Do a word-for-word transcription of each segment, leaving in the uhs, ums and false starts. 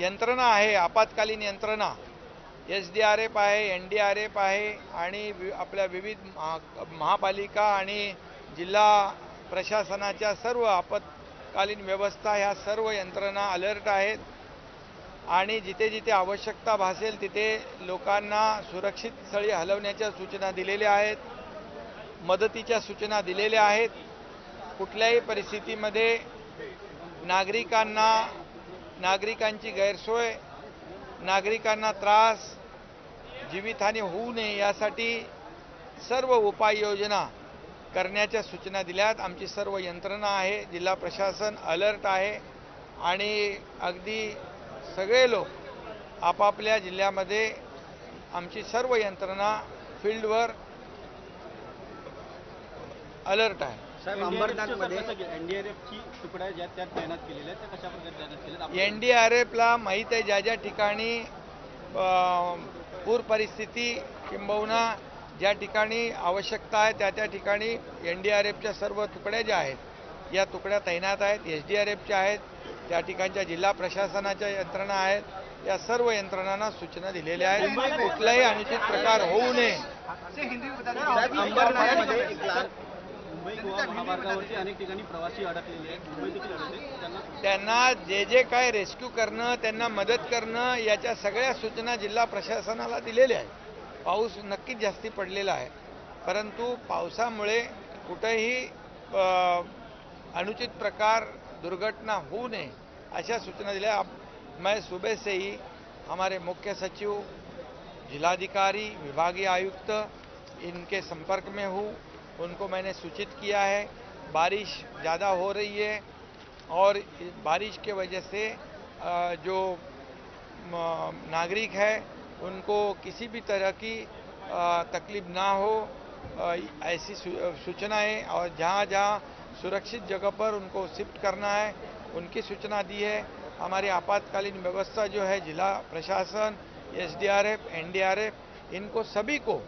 यंत्रणा आहे, आपत्कालीन यंत्रणा एस डी आर एफ आहे, एन डी आर एफ आहे आणि आपल्या विविध महापालिका आणि जिल्हा प्रशासनाच्या सर्व आपत्कालीन व्यवस्था ह्या सर्व यंत्रणा अलर्ट आहेत आणि जिथे जिथे आवश्यकता भासेल तिथे लोकांना सुरक्षित स्थळी हलवण्याच्या सूचना दिलेल्या आहेत, मदतीच्या सूचना दिलेल्या आहेत। कुठल्याही परिस्थितीमध्ये नागरिकांना नागरिकांची गैरसोय, नागरिकांना त्रास, जीवितहानी होऊ नये यासाठी सर्व उपाययोजना करण्याच्या सूचना दिल्यात। आमची सर्व यंत्रणा आहे, जिल्हा प्रशासन अलर्ट आहे आणि अगदी सगळे लोक आपापल्या जिल्ह्यामध्ये आमची सर्व यंत्रणा फील्डवर अलर्ट आहे। एन डी आर एफला माहीत आहे ज्या ज्या ठिकाणी पूर परिस्थिती किंबहुना ज्या ठिकाणी आवश्यकता आहे त्या त्या ठिकाणी एन डी आर एफच्या सर्व तुकड्या ज्या आहेत या तुकड्या तैनात आहेत, एस डी आर एफच्या आहेत, त्या ठिकाणच्या जिल्हा प्रशासनाच्या यंत्रणा आहेत, या सर्व यंत्रणांना सूचना दिलेल्या आहेत कुठलाही अनुचित प्रकार होऊ नये। त्यांना जे जे काय रेस्क्यू करणं, त्यांना मदत करणं याच्या सगळ्या सूचना जिल्हा प्रशासनाला दिलेल्या आहेत। पाऊस नक्कीच जास्ती पडलेला आहे, परंतु पावसामुळे कुठेही अनुचित प्रकार दुर्घटना होऊ नये अशा सूचना दिल्या। मैं सुबह से ही हमारे मुख्य सचिव, जिलाधिकारी, विभागीय आयुक्त इनके संपर्क में हूँ, उनको मैंने सूचित किया है। बारिश ज़्यादा हो रही है और बारिश के वजह से जो नागरिक है उनको किसी भी तरह की तकलीफ ना हो ऐसी सूचनाएं, और जहाँ जहाँ सुरक्षित जगह पर उनको शिफ्ट करना है उनकी सूचना दी है। हमारी आपातकालीन व्यवस्था जो है, जिला प्रशासन, S D R F, N D R F इनको सभी को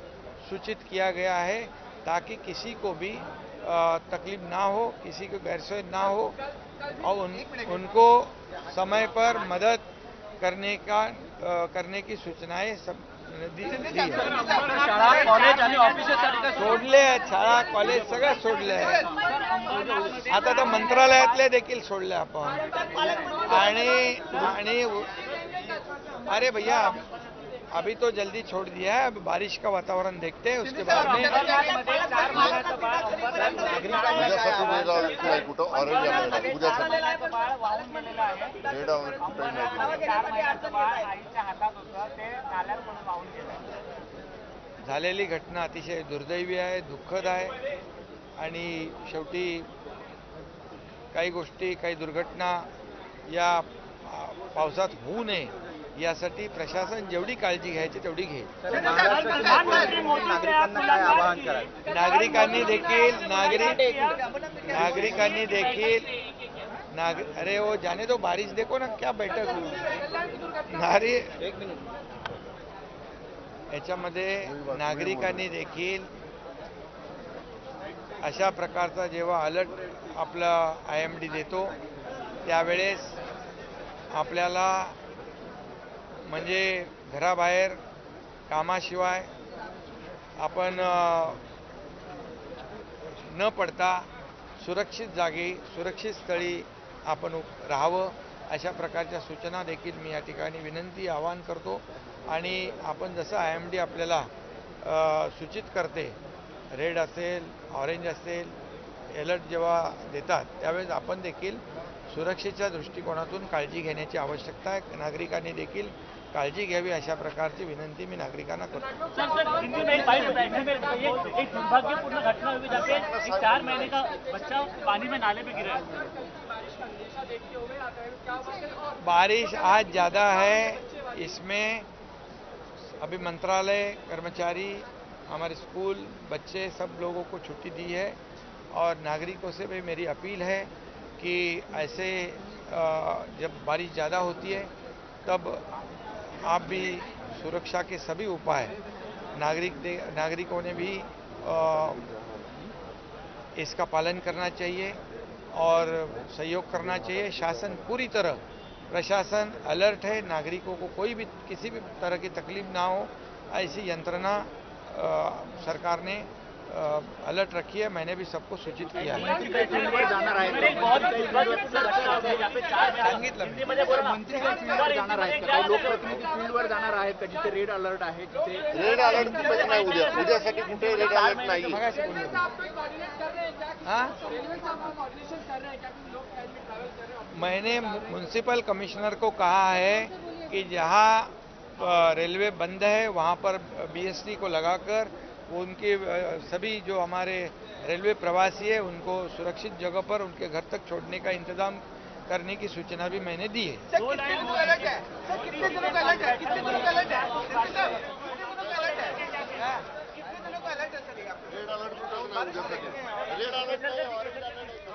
सूचित किया गया है ताकि किसी को भी तकलीफ ना हो, किसी को गैरसोय ना हो और उन, उनको समय पर मदद करने का करने की सूचनाएं सब दी। सोडले आहेत शाळा कॉलेज सगळं सोडले आहे, आता तर मंत्रालयातले देखील सोडले आपण। आणि अरे भैया अभी तो जल्दी छोड़ दिया है, अब बारिश का वातावरण देखते हैं उसके बाद में। झालेली घटना अतिशय दुर्दैवी आहे, दुःखद आहे आणि शेवटी काही गोष्टी, काही दुर्घटना या पावसात होऊ नये यासाठी प्रशासन जेवढी काळजी घ्यायची तेवढी घेईल। नागरिकांनी देखील नागरिक नागरिकांनी देखील नाग अरे वो जाने दो, बारिश देखो ना क्या बैठक नारी याच्यामध्ये नागरिकांनी देखील अशा प्रकारचा जेव्हा अलर्ट आपला आय एम डी देतो त्यावेळेस आपल्याला म्हणजे घराबाहेर कामाशिवाय आपण न पडता सुरक्षित जागी सुरक्षित स्थळी आपण राहावं अशा प्रकारच्या सूचना देखील मी या ठिकाणी विनंती आवाहन करतो। आणि आपण जसं आय एम डी आपल्याला सूचित करते, रेड असेल, ऑरेंज असेल, अलर्ट जेव्हा देतात त्यावेळेस आपण देखील सुरक्षेच्या दृष्टिकोनातून काळजी घेण्याची आवश्यकता आहे। नागरिकांनी देखील काळजी घ्यावी अशा प्रकारची विनंती मी नागरिकांना करतो। सर सर हिंदी में बारिश में एक दुर्भाग्यपूर्ण घटना हुई जहाँ पे चार महीने का बच्चा पानी में नाले में गिरा है। बारिश आज ज़्यादा है, इसमें अभी मंत्रालय, कर्मचारी, हमारे स्कूल, बच्चे सब लोगों को छुट्टी दी है और नागरिकों से भी मेरी अपील है कि ऐसे जब बारिश ज़्यादा होती है तब आप भी सुरक्षा के सभी उपाय नागरिक नागरिकों ने भी आ, इसका पालन करना चाहिए और सहयोग करना चाहिए। शासन पूरी तरह प्रशासन अलर्ट है, नागरिकों को कोई भी किसी भी तरह की तकलीफ ना हो ऐसी यंत्रणा सरकार ने अलर्ट रखी है। मैंने भी सबको सूचित किया है। मंत्री का फील्डवर जाणार आहेत का? लोकप्रतिनिधी फील्डवर जाणार आहेत का? जिथे रेड अलर्ट आहे तिथे रेड अलर्ट नाही, उद्या उद्यासाठी कुठे रेड अलर्ट नाही। मैंने म्युनिसिपल कमिश्नर को कहा है कि जहाँ रेलवे बंद है वहाँ पर बीएसटी को लगाकर उनके सभी जो हमारे रेलवे प्रवासी है उनको सुरक्षित जगह पर उनके घर तक छोड़ने का इंतजाम करने की सूचना भी मैंने दी है। कितने दिनों का अलर्ट है?